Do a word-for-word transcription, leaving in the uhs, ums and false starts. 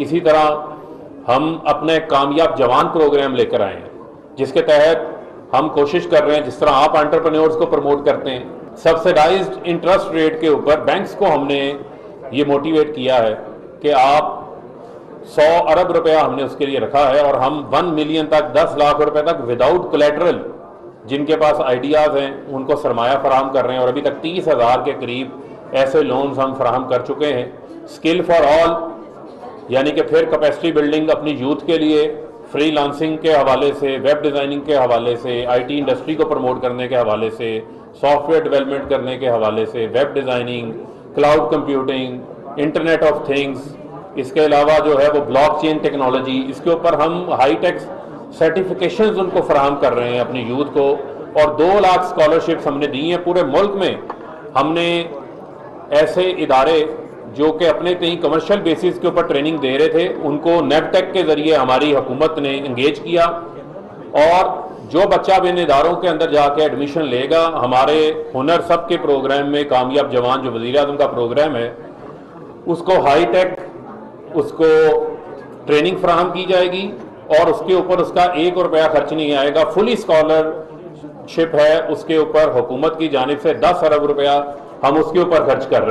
इसी तरह हम अपने कामयाब जवान प्रोग्राम लेकर आए हैं, जिसके तहत हम कोशिश कर रहे हैं, जिस तरह आप एंटरप्रेन्योर्स को प्रमोट करते हैं, सब्सिडाइज्ड इंटरेस्ट रेट के ऊपर बैंक्स को हमने ये मोटिवेट किया है कि आप सौ अरब रुपया हमने उसके लिए रखा है और हम वन मिलियन तक दस लाख रुपए तक विदाउट कोलेटरल जिनके पास आइडियाज़ हैं उनको सरमाया फराहम कर रहे हैं और अभी तक तीस हज़ार के करीब ऐसे लोन्स हम फराहम कर चुके हैं। स्किल फॉर ऑल यानी कि फिर कैपेसिटी बिल्डिंग अपनी यूथ के लिए फ्रीलांसिंग के हवाले से, वेब डिज़ाइनिंग के हवाले से, आईटी इंडस्ट्री को प्रमोट करने के हवाले से, सॉफ्टवेयर डेवलपमेंट करने के हवाले से, web designing, cloud computing, internet of things, इसके अलावा जो है वो ब्लॉकचेन टेक्नोलॉजी, इसके ऊपर हम हाई टेक सर्टिफिकेशंस उनको फराहम कर रहे हैं अपनी यूथ को। और दो लाख स्कॉलरशिप्स हमने दी हैं। पूरे मुल्क में हमने ऐसे इदारे जो कि अपने कहीं कमर्शियल बेसिस के ऊपर ट्रेनिंग दे रहे थे उनको नेट टेक के ज़रिए हमारी हुकूमत ने इंगेज किया और जो बच्चा इन इदारों के अंदर जाके एडमिशन लेगा, हमारे हुनर सब के प्रोग्राम में कामयाब जवान जो वज़ीर-ए-आज़म का प्रोग्राम है उसको हाई टेक उसको ट्रेनिंग फराहम की जाएगी और उसके ऊपर उसका एक रुपया खर्च नहीं आएगा। फुली स्कॉलरशिप है, उसके ऊपर हुकूमत की जानिब से दस अरब रुपया हम उसके ऊपर खर्च कर रहे हैं।